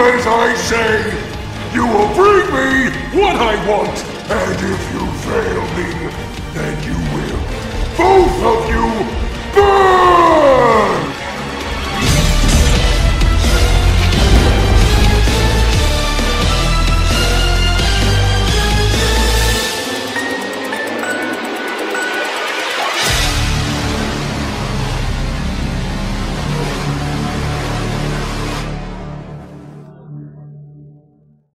as I say. You will bring me what I want, and if you fail me, then you will, both of you, burn!